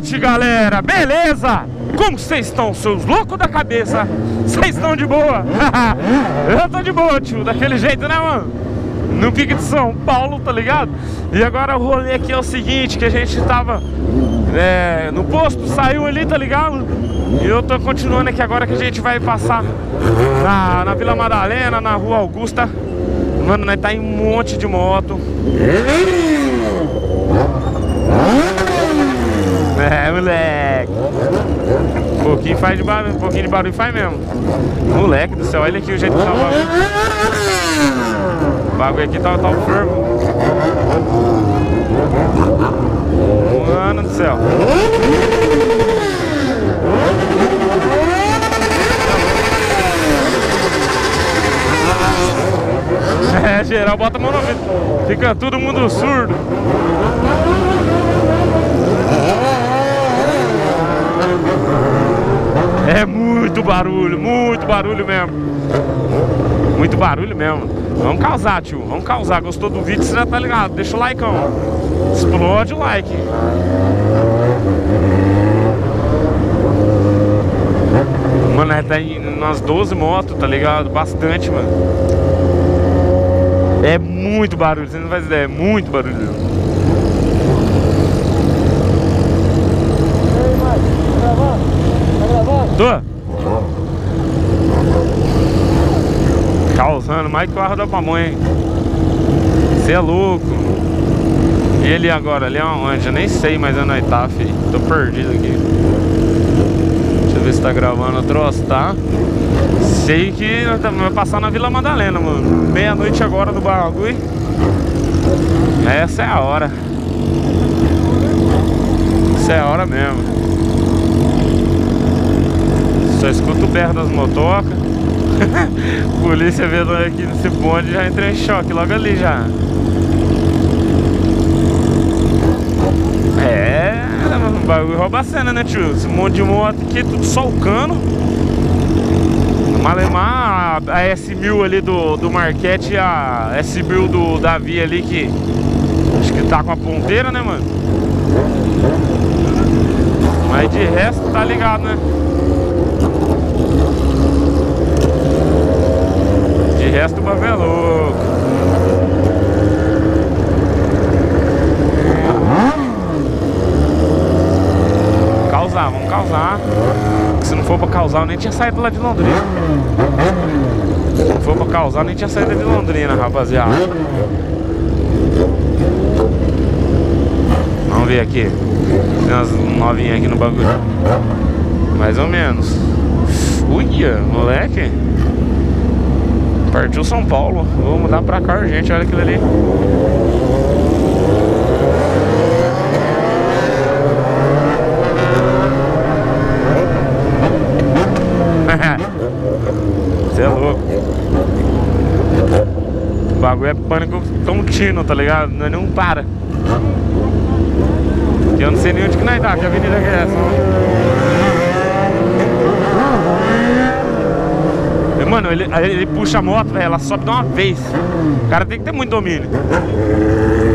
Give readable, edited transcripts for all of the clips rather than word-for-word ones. noite, galera, beleza? Como vocês estão, seus loucos da cabeça? Vocês estão de boa? Eu tô de boa, tio, daquele jeito, né, mano? No pique de São Paulo, tá ligado? E agora o rolê aqui é o seguinte, que a gente tava no posto, saiu ali, tá ligado? E eu tô continuando aqui agora, que a gente vai passar na Vila Madalena, na Rua Augusta. Mano, nós tá em um monte de moto. É, moleque. Um pouquinho de barulho faz mesmo. Moleque do céu, olha aqui o jeito que tá o bagulho. O bagulho aqui tá o fervo. Mano do céu. É, geral, bota a mão no ouvido. Fica todo mundo surdo. É muito barulho mesmo. Muito barulho mesmo. Vamos causar, tio, vamos causar. Gostou do vídeo, você já tá ligado? Deixa o likeão. Explode o like. Mano, tá aí nas 12 motos, tá ligado? Bastante, mano. É muito barulho, você não faz ideia, é muito barulho. Tô causando mais que o arro da pamonha, hein? Você é louco. E ali agora, ali é onde? Eu nem sei, mas é no tá, filho. Tô perdido aqui. Deixa eu ver se tá gravando o troço, tá? Sei que vai passar na Vila Madalena, mano. Meia-noite agora do bagulho. Essa é a hora. Essa é a hora mesmo. Só escuto o berro das motocas. Polícia vendo aqui nesse bonde, já entrei em choque logo ali já. É, o bagulho rouba a cena, né, tio? Esse monte de moto aqui, tudo solcando. Malemar, a S1000 ali do Marquete e a S1000 do Davi ali, que acho que tá com a ponteira, né, mano? Mas de resto tá ligado, né? De resto o bagulho é louco. Vamos causar. Se não for pra causar, eu nem tinha saído lá de Londrina. Se não for pra causar, eu nem tinha saído de Londrina, rapaziada. Vamos ver aqui. Tem umas novinhas aqui no bagulho. Mais ou menos. Uia, moleque. Partiu São Paulo. Vou mudar pra cá, gente. Olha aquilo ali. Você é louco. O bagulho é pânico contínuo, tá ligado? Não é nenhum para. Que eu não sei nem onde que nós tá, que avenida que é essa. E, mano, ele puxa a moto, velho, ela sobe de uma vez. O cara tem que ter muito domínio.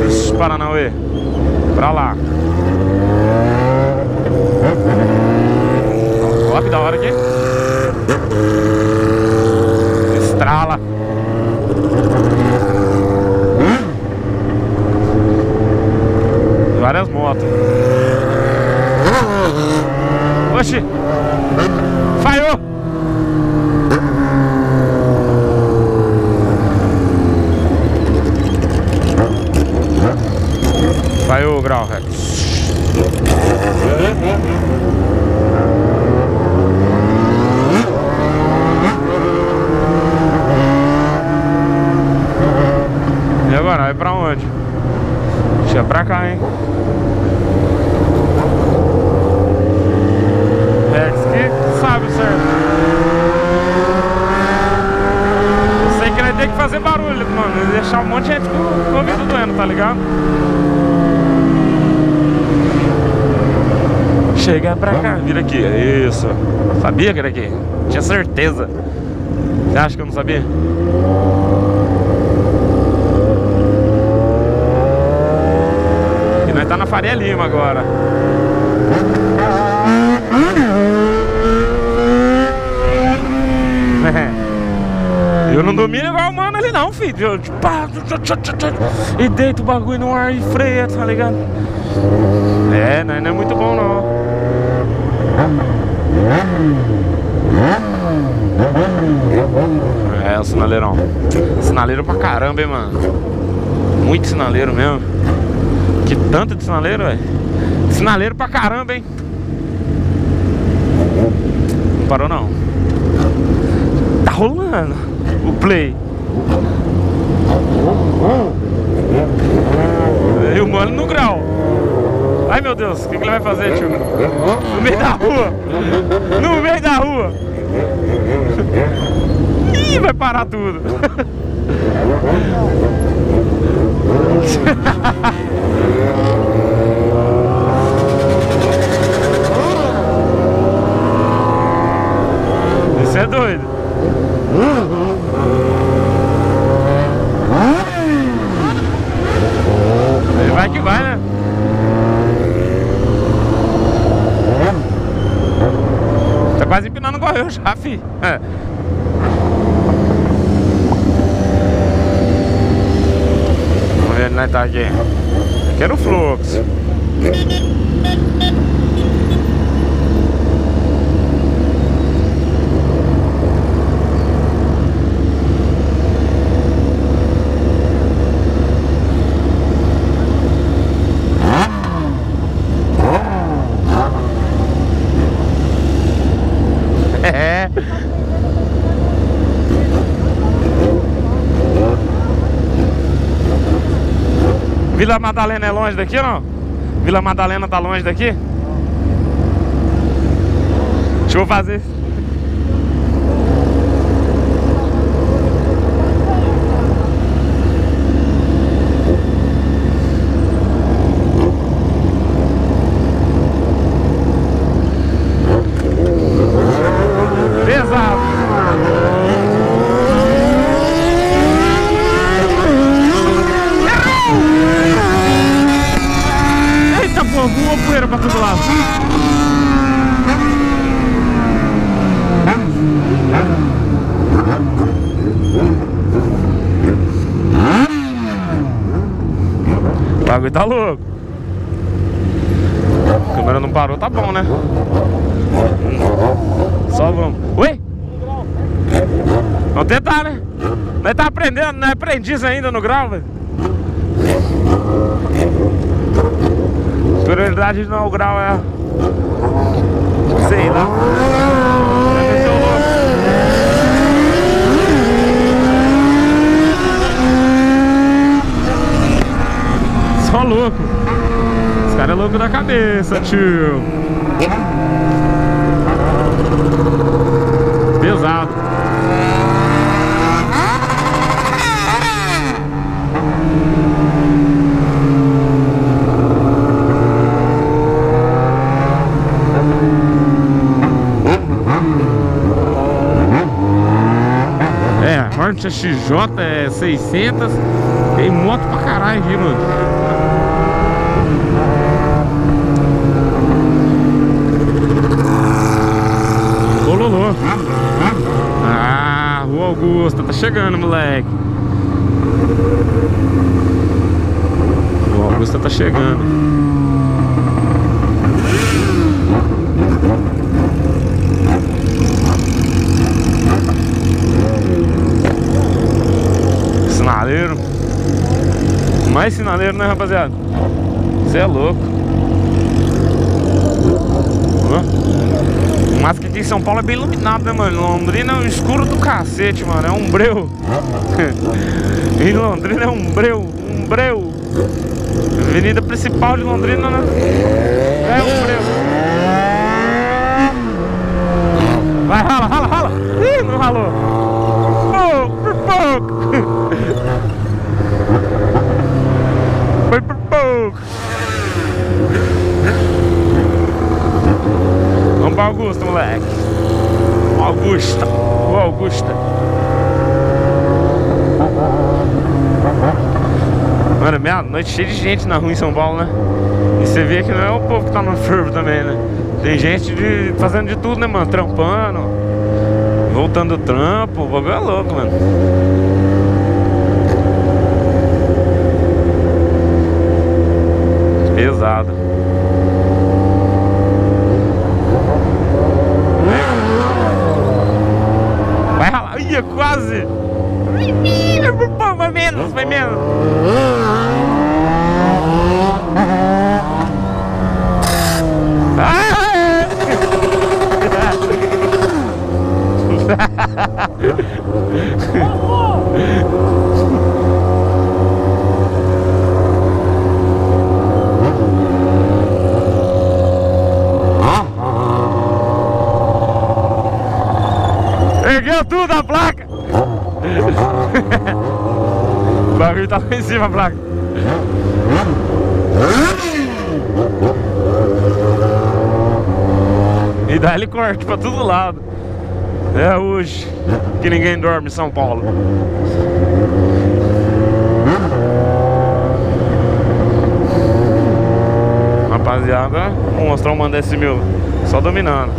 Ixi, Paranauê. Pra lá. Ó, que da hora aqui. Estrala. Várias motos. Oxi. Falhou. Falhou o grau, velho. Vai pra onde? Deixa pra cá, hein? É que sabe, certo? Eu sei que vai ter que fazer barulho, mano. Deixar um monte de gente com o ouvido doendo, tá ligado? Chega pra cá, vira aqui. Isso. Sabia que era aqui? Tinha certeza. Você acha que eu não sabia? Tá na Faria Lima agora. filho, pá, e deita o bagulho no ar e freia, tá ligado? É, não é muito bom não. É, o sinaleirão. Sinaleiro pra caramba, hein, mano. Muito sinaleiro mesmo. Que tanto de sinaleiro, velho. Sinaleiro pra caramba, hein. Não parou não. Tá rolando o play. E o mano no grau. Ai meu Deus, o que ele vai fazer, tio? No meio da rua. No meio da rua. Ih, vai parar tudo. Isso é doido. Vai que vai, né? Tá quase empinando igual eu já, fi. É. Vamos ver onde nós tá aqui. Aqui era o fluxo. Vila Madalena é longe daqui ou não? Vila Madalena tá longe daqui? Deixa eu fazer. O bagulho tá louco. A câmera não parou, tá bom, né? Só vamos. Oi? Vamos tentar, né? Nós tá aprendendo, não é aprendiz ainda no grau, velho. Prioridade não é o grau, é. Sei lá. Só louco. Esse cara é louco da cabeça, tio. Pesado. É, Hornet XJ é 600. Tem moto pra caralho aqui, mano. Ah, Rua Augusta, tá chegando, moleque. Rua Augusta tá chegando. Sinaleiro. Mais sinaleiro, né, rapaziada? Você é louco. Mas que aqui em São Paulo é bem iluminado, né, mano? Londrina é um escuro do cacete, mano. É um breu. Em Londrina é um breu. Um breu. Avenida principal de Londrina, né? É um breu. Vai, rala, rala, rala. Ih, não ralou. Por pouco. Foi por pouco. Vamos pra Augusta, moleque. Augusta. Ô, Augusta. Mano, meia-noite cheia de gente na rua em São Paulo, né? E você vê que não é o povo que tá no fervo também, né? Tem gente fazendo de tudo, né, mano? Trampando, voltando do trampo. O bagulho é louco, mano. Ergueu tudo a placa. O barulho tá lá em cima a placa. E daí ele corta pra todo lado. É hoje que ninguém dorme em São Paulo. Rapaziada, vou mostrar um Manda S1000 só dominando.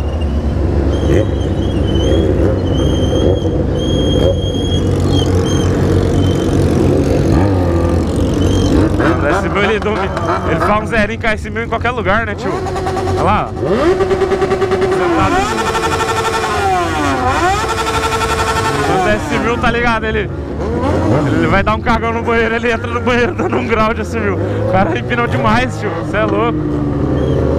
Manda S1000, ele faz um zerinho com S1000 em qualquer lugar, né, tio? Olha lá. S1000, tá ligado? Ele vai dar um cagão no banheiro, ele entra no banheiro dando um grau de S1000. O cara empinou demais, tio, você é louco.